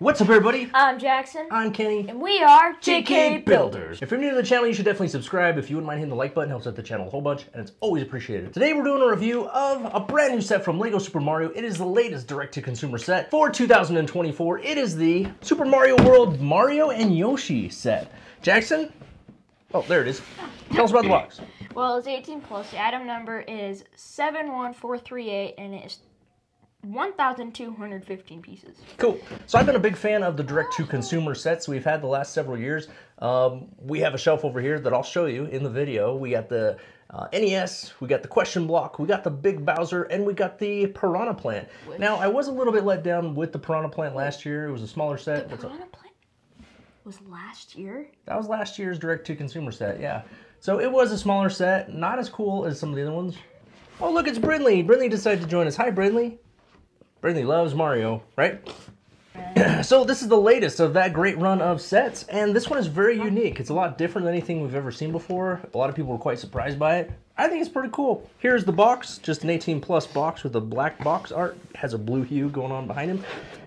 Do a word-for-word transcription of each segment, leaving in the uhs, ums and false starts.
What's up, everybody? I'm Jackson. I'm Kenny. And we are J K Builders. If you're new to the channel, you should definitely subscribe. If you wouldn't mind hitting the like button, helps out the channel a whole bunch, and it's always appreciated. Today, we're doing a review of a brand new set from LEGO Super Mario. It is the latest direct-to-consumer set for two thousand twenty-four. It is the Super Mario World Mario and Yoshi set. Jackson? Oh, there it is. Tell us about the box. Well, it's eighteen plus. The item number is seven one four three eight, and it is one thousand two hundred fifteen pieces. Cool. So I've been a big fan of the direct-to-consumer sets we've had the last several years. Um, we have a shelf over here that I'll show you in the video. We got the uh, N E S, we got the Question Block, we got the Big Bowser, and we got the Piranha Plant. Which? Now, I was a little bit let down with the Piranha Plant last year. It was a smaller set. The Piranha Plant was last year? That was last year's direct-to-consumer set, yeah. So it was a smaller set, not as cool as some of the other ones. Oh, look, it's Brindley. Brindley decided to join us. Hi, Brindley. Brindley loves Mario, right? right. So this is the latest of that great run of sets, and this one is very unique. It's a lot different than anything we've ever seen before. A lot of people were quite surprised by it. I think it's pretty cool. Here's the box, just an eighteen plus box with a black box art. It has a blue hue going on behind him.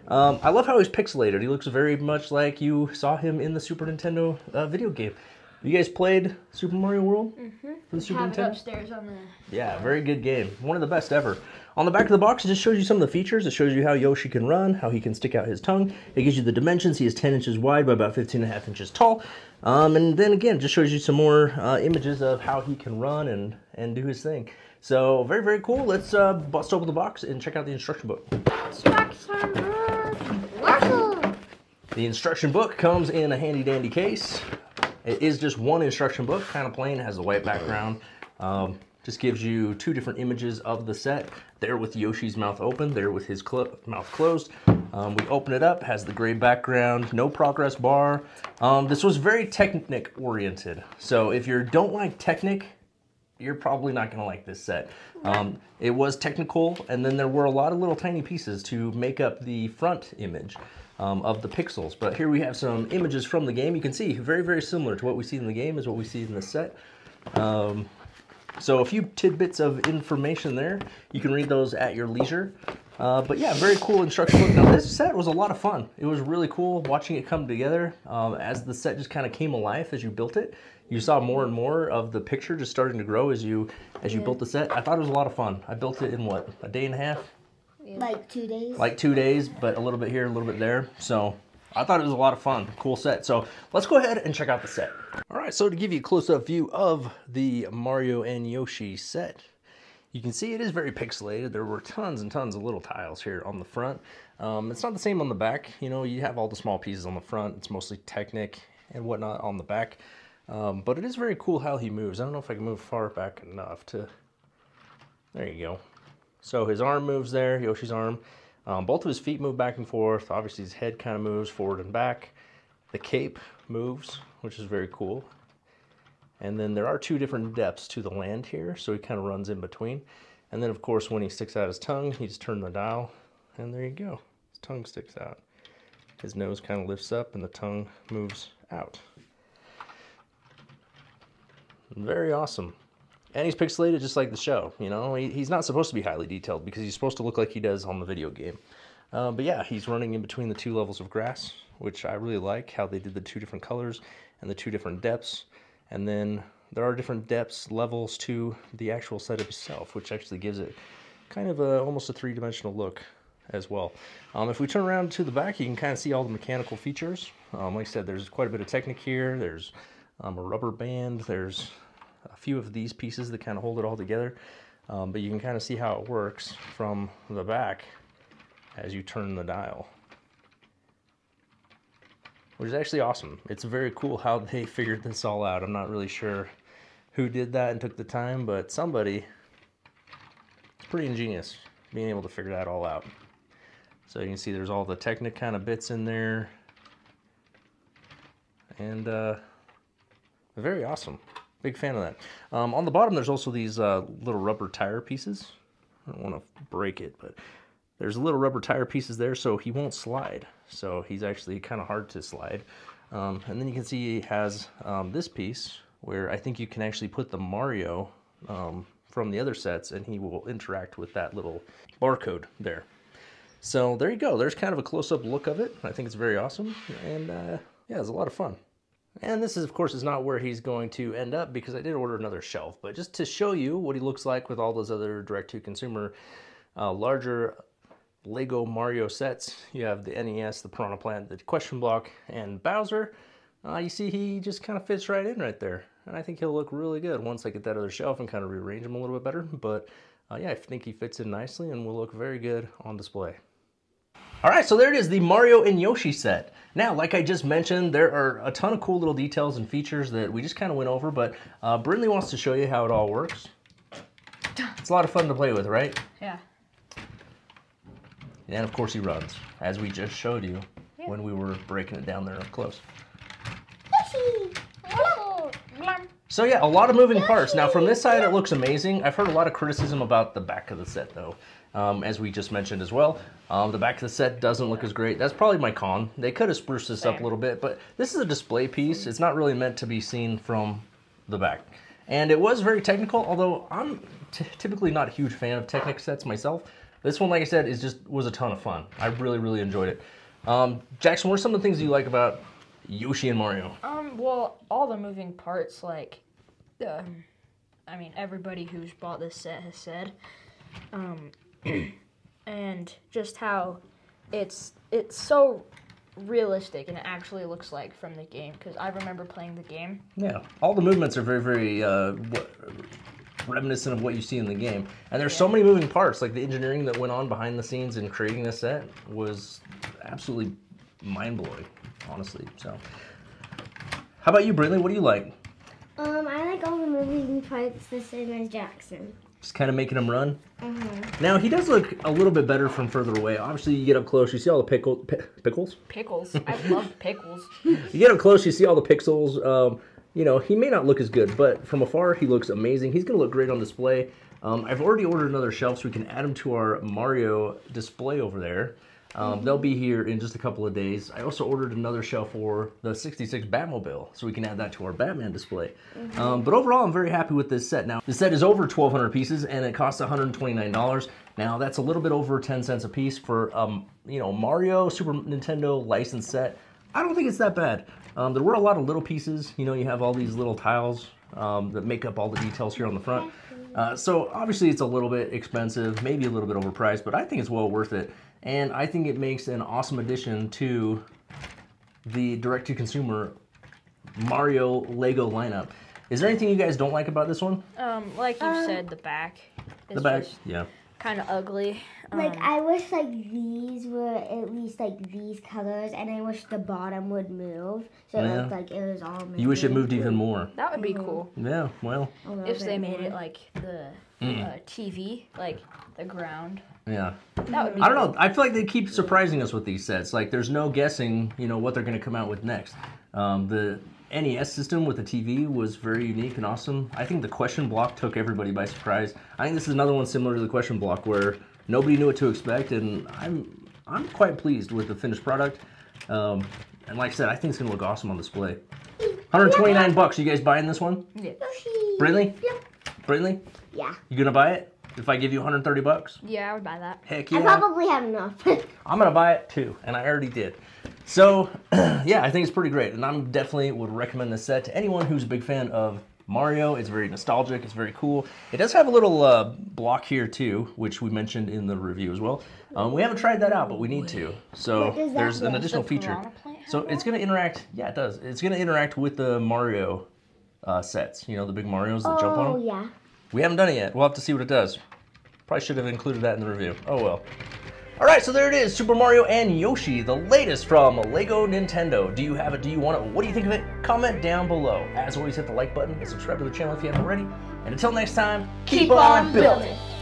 Um, I love how he's pixelated. He looks very much like you saw him in the Super Nintendo uh, video game. You guys played Super Mario World mm-hmm. for the Super Nintendo? Have it upstairs on the... Yeah, very good game. One of the best ever. On the back of the box, it just shows you some of the features. It shows you how Yoshi can run, how he can stick out his tongue. It gives you the dimensions. He is ten inches wide by about fifteen and a half inches tall. Um, and then again, it just shows you some more uh, images of how he can run and, and do his thing. So very, very cool. Let's uh, bust open the box and check out the instruction book. Instruction book. The instruction book comes in a handy dandy case. It is just one instruction book, kind of plain. It has a white background. Um, just gives you two different images of the set. There with Yoshi's mouth open, there with his cl- mouth closed. Um, we open it up, has the gray background, no progress bar. Um, this was very Technic oriented. So if you don't like Technic, you're probably not gonna like this set. Um, it was technical, and then there were a lot of little tiny pieces to make up the front image. Um, of the pixels, but here we have some images from the game. You can see very, very similar to what we see in the game is what we see in the set. Um, so a few tidbits of information there. You can read those at your leisure. Uh, but yeah, very cool instruction book. Now this set was a lot of fun. It was really cool watching it come together um, as the set just kind of came alive as you built it. You saw more and more of the picture just starting to grow as you as you yeah. built the set. I thought it was a lot of fun. I built it in what, a day and a half? Yeah. Like two days. Like two days, but a little bit here, a little bit there. So I thought it was a lot of fun. Cool set. So let's go ahead and check out the set. All right, so to give you a close-up view of the Mario and Yoshi set, you can see it is very pixelated. There were tons and tons of little tiles here on the front. Um, it's not the same on the back. You know, you have all the small pieces on the front. It's mostly Technic and whatnot on the back. Um, but it is very cool how he moves. I don't know if I can move far back enough to... There you go. So his arm moves there, Yoshi's arm. Um, both of his feet move back and forth. Obviously his head kind of moves forward and back. The cape moves, which is very cool. And then there are two different depths to the land here, so he kind of runs in between. And then of course when he sticks out his tongue, he just turns the dial, and there you go. His tongue sticks out. His nose kind of lifts up and the tongue moves out. Very awesome. And he's pixelated just like the show, you know? He, he's not supposed to be highly detailed because he's supposed to look like he does on the video game. Uh, but yeah, he's running in between the two levels of grass, which I really like how they did the two different colors and the two different depths. And then there are different depths, levels to the actual set itself, which actually gives it kind of a, almost a three-dimensional look as well. Um, if we turn around to the back, you can kind of see all the mechanical features. Um, like I said, there's quite a bit of Technic here. There's um, a rubber band. There's a few of these pieces that kind of hold it all together, um, but you can kind of see how it works from the back as you turn the dial, which is actually awesome. It's very cool how they figured this all out. I'm not really sure who did that and took the time, but somebody, it's pretty ingenious being able to figure that all out. So you can see there's all the Technic kind of bits in there, and uh, very awesome. Big fan of that. Um, on the bottom, there's also these uh, little rubber tire pieces. I don't want to break it, but there's little rubber tire pieces there, so he won't slide. So he's actually kind of hard to slide. Um, and then you can see he has um, this piece where I think you can actually put the Mario um, from the other sets, and he will interact with that little barcode there. So there you go. There's kind of a close-up look of it. I think it's very awesome. And uh, yeah, it's a lot of fun. And this is, of course, is not where he's going to end up, because I did order another shelf. But just to show you what he looks like with all those other direct-to-consumer uh, larger LEGO Mario sets. You have the N E S, the Piranha Plant, the Question Block, and Bowser. Uh, you see he just kind of fits right in right there. And I think he'll look really good once I get that other shelf and kind of rearrange him a little bit better. But uh, yeah, I think he fits in nicely and will look very good on display. All right, so there it is, the Mario and Yoshi set. Now, like I just mentioned, there are a ton of cool little details and features that we just kind of went over, but uh, Brindley wants to show you how it all works. It's a lot of fun to play with, right? Yeah. And of course he runs, as we just showed you yeah. when we were breaking it down there up close. Yoshi! So yeah, a lot of moving parts. Now from this side, it looks amazing. I've heard a lot of criticism about the back of the set though, um, as we just mentioned as well. Um, the back of the set doesn't look as great. That's probably my con. They could have spruced this up a little bit, but this is a display piece. It's not really meant to be seen from the back. And it was very technical, although I'm t typically not a huge fan of Technic sets myself. This one, like I said, is just was a ton of fun. I really, really enjoyed it. Um, Jackson, what are some of the things you like about Yoshi and Mario? Um, well, all the moving parts, like, uh, I mean, everybody who's bought this set has said, um, and just how it's it's so realistic and it actually looks like from the game, because I remember playing the game. Yeah, all the movements are very, very uh, reminiscent of what you see in the game, and there's yeah. so many moving parts. Like the engineering that went on behind the scenes in creating this set was absolutely mind-blowing, honestly. So, how about you, Brindley? What do you like? Um, I like all the moving parts the same as Jackson. Just kind of making him run. Mm-hmm. Now he does look a little bit better from further away. Obviously, you get up close, you see all the pickle, pi pickles. Pickles. I love pickles. You get up close, you see all the pixels. Um, you know, he may not look as good, but from afar, he looks amazing. He's gonna look great on display. Um, I've already ordered another shelf, so we can add him to our Mario display over there. Um, mm-hmm. They'll be here in just a couple of days. I also ordered another shelf for the sixty-six Batmobile, so we can add that to our Batman display. Mm-hmm. um, but overall, I'm very happy with this set. Now, the set is over twelve hundred pieces, and it costs one hundred twenty-nine dollars. Now, that's a little bit over ten cents a piece for um, you know, Mario Super Nintendo licensed set. I don't think it's that bad. Um, there were a lot of little pieces. You know, you have all these little tiles um, that make up all the details here on the front. Uh, so obviously, it's a little bit expensive, maybe a little bit overpriced, but I think it's well worth it. And I think it makes an awesome addition to the direct-to-consumer Mario LEGO lineup. Is there anything you guys don't like about this one? Um, like you um, said, the back. The back, yeah. Kind of ugly. Like um, I wish like these were at least like these colors, and I wish the bottom would move so yeah. it looked like it was all moving. You wish it moved even more. That would be mm-hmm. cool. Yeah, well. If they made it like the mm. uh, T V, like the ground. Yeah. That would be I don't cool. know. I feel like they keep surprising us with these sets. Like there's no guessing, you know, what they're going to come out with next. Um, the N E S system with the T V was very unique and awesome. I think the Question Block took everybody by surprise. I think this is another one similar to the Question Block where nobody knew what to expect, and I'm I'm quite pleased with the finished product. Um, and like I said, I think it's gonna look awesome on display. one hundred twenty-nine bucks. You guys buying this one? Yeah. Brindley? Yep. Brindley? Yeah. You gonna buy it? If I give you one hundred thirty bucks? Yeah, I would buy that. Heck yeah. I probably have enough. I'm gonna buy it too, and I already did. So, yeah, I think it's pretty great, and I definitely would recommend this set to anyone who's a big fan of Mario. It's very nostalgic, it's very cool. It does have a little uh, block here too, which we mentioned in the review as well. Um, we haven't tried that out, but we need to. So there's an additional feature. So it's gonna interact, yeah it does, it's gonna interact with the Mario uh, sets, you know, the big Marios that oh, jump on them. Yeah. We haven't done it yet, we'll have to see what it does. Probably should have included that in the review, oh well. All right, so there it is, Super Mario and Yoshi, the latest from LEGO Nintendo. Do you have it? Do you want it? What do you think of it? Comment down below. As always, hit the like button and subscribe to the channel if you haven't already. And until next time, keep, keep on building. building.